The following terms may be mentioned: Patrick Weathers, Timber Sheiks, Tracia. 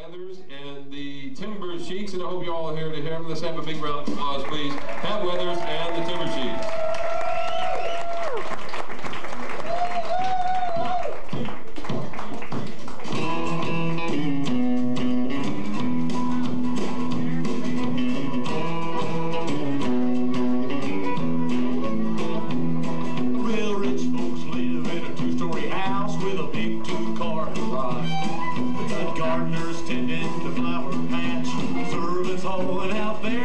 Weathers and the Timber Sheiks, and I hope you all are here to hear them. Let's have a big round of applause, please. Pat Weathers and the Timber Sheiks. Well, rich folks live in a two-story house with a big two-car gardeners tending the flower patch, servants hauling out there.